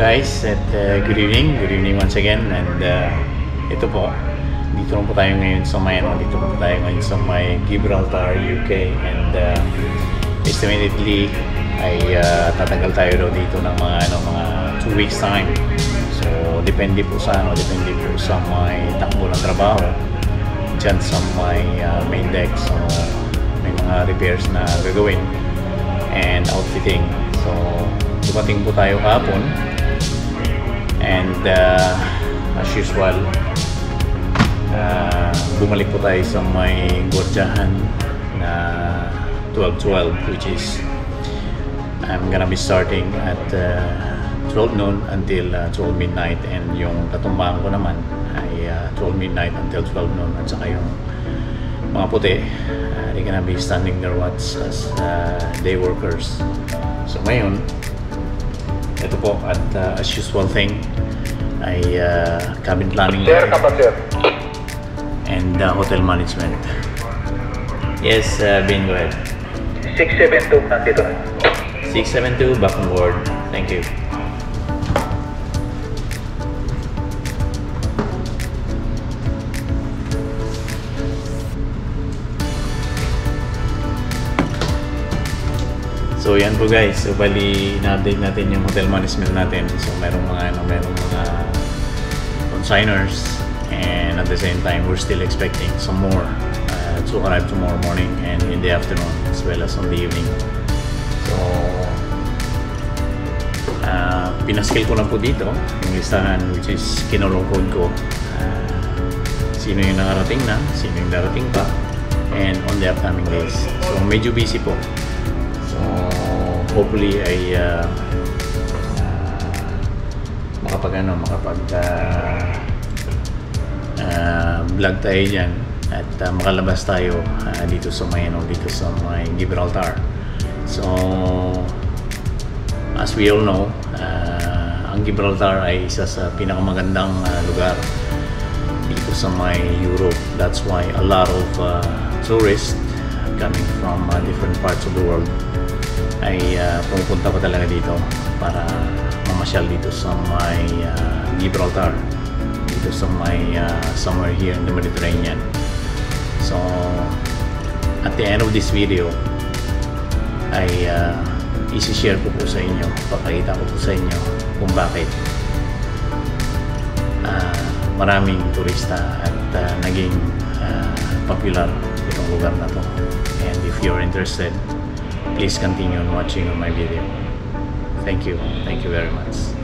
guys at good evening once again, and ito po, dito po tayo ngayon sa may Gibraltar, UK, and estimatedly ay tatagal tayo daw dito ng mga 2 weeks time. So depende po sa may takbo ng trabaho dyan sa may main deck, so may mga repairs na gagawin and outfitting. So dumating po tayo kahapon, and as usual bumalik po tayo sa may Gorjahan na 12:12, which is I'm gonna be starting at 12 noon until 12 midnight, and yung katumbaan ko naman ay 12 midnight until 12 noon, at saka yung mga puti they're gonna be standing their watch as day workers. So ngayon ito po, at as usual thing ay cabin planning and hotel management. Yes, Ben, go ahead. 672 nandito na. 672 back on board. Thank you. So yan po guys, so bali na-update natin yung hotel management natin. So merong mga consigners, and at the same time we're still expecting some more to arrive tomorrow morning and in the afternoon as well as on the evening. So pinascale ko na po dito yung listahan, which is kinolong code ko sino yung nakarating na, sino yung darating pa, and on the upcoming days. So medyo busy po. Hopefully ay makapag-vlog tayo dyan at makalabas tayo dito sa may Gibraltar. So as we all know, ang Gibraltar ay isa sa pinakamagandang lugar dito sa may Europe. That's why a lot of tourists coming from different parts of the world ay pumunta pa talaga dito para mamasyal dito sa may Gibraltar, dito sa may somewhere here in the Mediterranean. So at the end of this video ay isi-share ko po sa inyo, papakita ko po sa inyo kung bakit maraming turista at naging popular itong lugar na to. And if you're interested, please continue on watching on my video. Thank you. Thank you very much.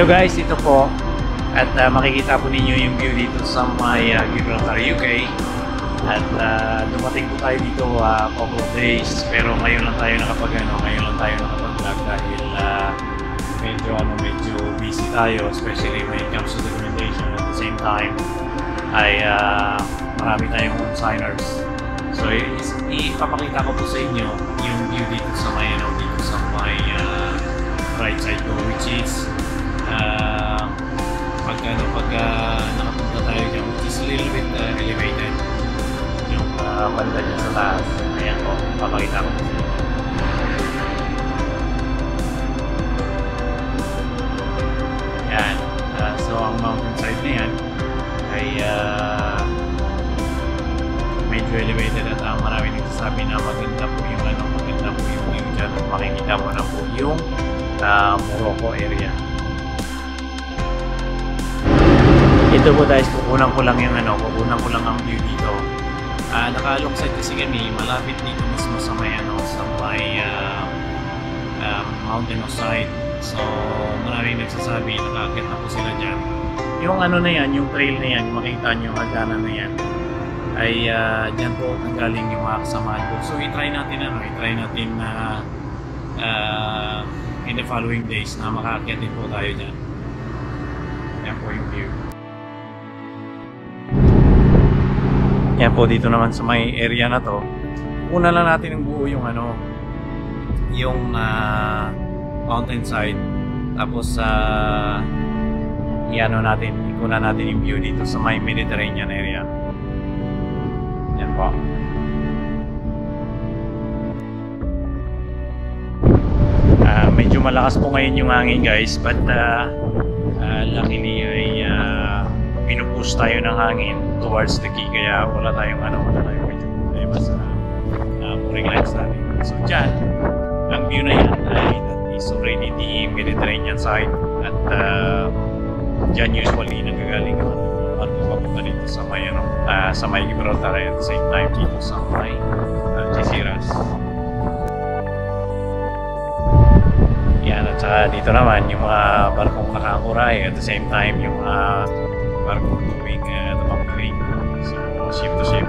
Hello guys, ito po, at makikita po ninyo yung view dito sa may Gibraltar, UK, at dumating po tayo dito couple of days, pero ngayon lang tayo nakapag-vlog dahil medyo busy tayo, especially when it comes to documentation. At the same time ay marami tayong consigners, so ipapakita ko po sa inyo yung view dito sa may right side ko, which is pag nakapunta tayo dyan, which is a little bit elevated yung banda dyan sa taas. Ayan po, papakita ko sa inyo. Ayan, so ang mountainside na yan ay medyo elevated at marami nagsasabi na maganda po yung view dyan. Makikita mo na po yung Morocco area. Ito po guys, kukunan ko lang ang view dito. Naka-alongside kasi kami, malapit dito mismo sa may, sa may mountain side. So, maraming nagsasabi, nakakit na po sila dyan. Yung na yan, yung trail na yan, makikita nyo, agana na yan, ay dyan po nanggaling yung mga kasamahan ko. So, itry natin na in the following days na makakit din po tayo dyan. Yan po yung view. Yan po dito naman sa may area na to. Una lang natin ng buo yung yung mountainside. Tapos ikunan natin yung view dito sa may Mediterranean area. Yan po. Medyo malakas po ngayon yung hangin guys, but luckily ay pinupush tayo ng hangin towards the key, kaya wala tayong medyo problema sa mooring lines natin. So dyan, ang view na yan ay that is already the Mediterranean side, at dyan usually nagagaling ang barko papunta dito sa may, sa may Gibraltar, at the same time dito sa may Algeciras. Yan, at saka dito naman yung mga barkong nakangkuray, at the same time yung barkong tuwing tabang green. So, ship to ship.